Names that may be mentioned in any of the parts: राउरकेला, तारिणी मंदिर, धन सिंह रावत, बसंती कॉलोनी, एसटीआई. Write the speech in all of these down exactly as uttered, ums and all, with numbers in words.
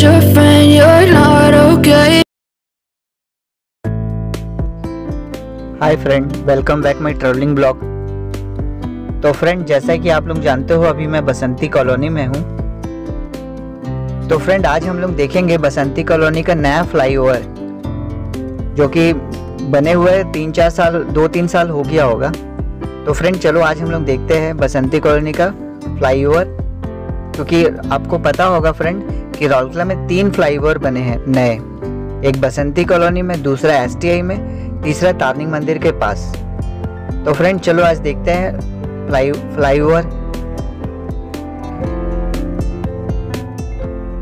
told your friend you're not okay. Hi friend, welcome back my travelling blog. तो friend, जैसा कि आप लोग जानते हो, अभी मैं बसंती कॉलोनी में हूँ। तो फ्रेंड, आज हम लोग देखेंगे बसंती कॉलोनी का नया फ्लाईओवर, जो कि बने हुए तीन चार साल दो तीन साल हो गया होगा। तो फ्रेंड चलो आज हम लोग देखते हैं बसंती कॉलोनी का फ्लाईओवर, क्योंकि आपको पता होगा फ्रेंड कि राउरकेला में तीन फ्लाईओवर बने हैं नए, एक बसंती कॉलोनी में, दूसरा एसटीआई में, तीसरा तारिणी मंदिर के पास। तो फ्रेंड चलो आज देखते हैं फ्लाई फ्लाईओवर।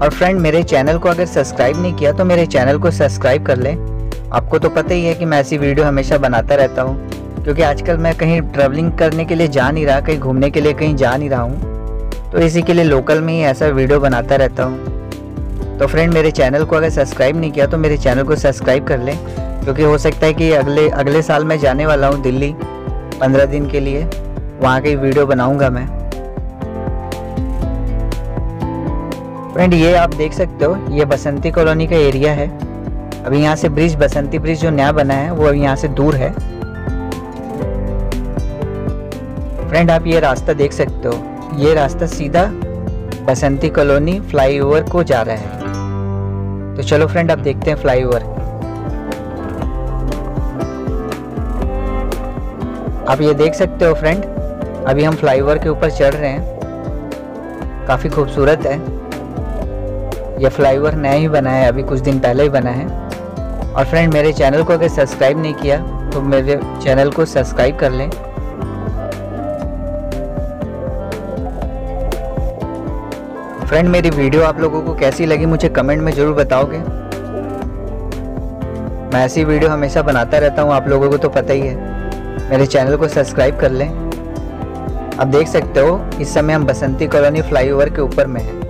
और फ्रेंड, मेरे चैनल को अगर सब्सक्राइब नहीं किया तो मेरे चैनल को सब्सक्राइब कर लें। आपको तो पता ही है कि मैं ऐसी वीडियो हमेशा बनाता रहता हूँ, क्योंकि आजकल मैं कहीं ट्रैवलिंग करने के लिए जा नहीं रहा, कहीं घूमने के लिए कहीं जा नहीं रहा हूँ, तो इसी के लिए लोकल में ही ऐसा वीडियो बनाता रहता हूँ। तो फ्रेंड, मेरे चैनल को अगर सब्सक्राइब नहीं किया तो मेरे चैनल को सब्सक्राइब कर लें, क्योंकि हो सकता है कि अगले अगले साल मैं जाने वाला हूँ दिल्ली पंद्रह दिन के लिए, वहाँ की वीडियो बनाऊँगा मैं। फ्रेंड, ये आप देख सकते हो, ये बसंती कॉलोनी का एरिया है। अभी यहाँ से ब्रिज, बसंती ब्रिज जो नया बना है, वो अभी यहाँ से दूर है। फ्रेंड, आप ये रास्ता देख सकते हो, ये रास्ता सीधा बसंती कॉलोनी फ्लाईओवर को जा रहा है। तो चलो फ्रेंड, आप देखते हैं फ्लाईओवर। आप ये देख सकते हो फ्रेंड, अभी हम फ्लाईओवर के ऊपर चढ़ रहे हैं। काफ़ी खूबसूरत है ये फ्लाईओवर, नया ही बना है, अभी कुछ दिन पहले ही बना है। और फ्रेंड, मेरे चैनल को अगर सब्सक्राइब नहीं किया तो मेरे चैनल को सब्सक्राइब कर लें। फ्रेंड, मेरी वीडियो आप लोगों को कैसी लगी मुझे कमेंट में ज़रूर बताओगे। मैं ऐसी वीडियो हमेशा बनाता रहता हूँ, आप लोगों को तो पता ही है। मेरे चैनल को सब्सक्राइब कर लें। आप देख सकते हो इस समय हम बसंती कॉलोनी फ्लाईओवर के ऊपर में हैं।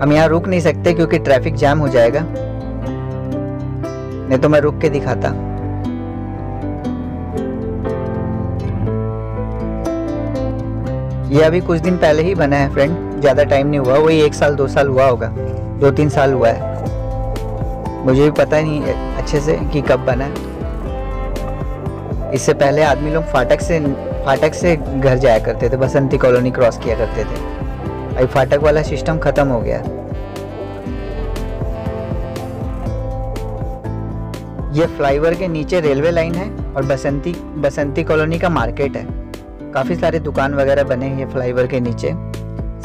हम यहाँ रुक नहीं सकते क्योंकि ट्रैफिक जाम हो जाएगा, नहीं तो मैं रुक के दिखाता। ये अभी कुछ दिन पहले ही बना है फ्रेंड, ज़्यादा टाइम नहीं हुआ, वही एक साल दो साल हुआ होगा, दो तीन साल हुआ है, मुझे भी पता नहीं अच्छे से कि कब बना है। इससे पहले आदमी लोग फाटक से फाटक से घर जाया करते थे, बसंती कॉलोनी क्रॉस किया करते थे। अभी फाटक वाला सिस्टम ख़त्म हो गया। ये फ्लाईओवर के नीचे रेलवे लाइन है और बसंती बसंती कॉलोनी का मार्केट है। काफ़ी सारे दुकान वगैरह बने हैं ये फ्लाईओवर के नीचे,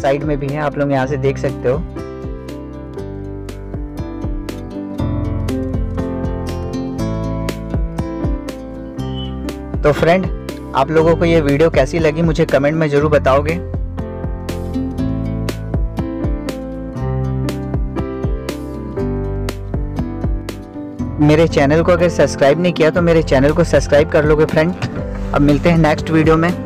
साइड में भी हैं, आप लोग यहाँ से देख सकते हो। तो फ्रेंड, आप लोगों को ये वीडियो कैसी लगी मुझे कमेंट में ज़रूर बताओगे। मेरे चैनल को अगर सब्सक्राइब नहीं किया तो मेरे चैनल को सब्सक्राइब कर लोगे। फ्रेंड, अब मिलते हैं नेक्स्ट वीडियो में।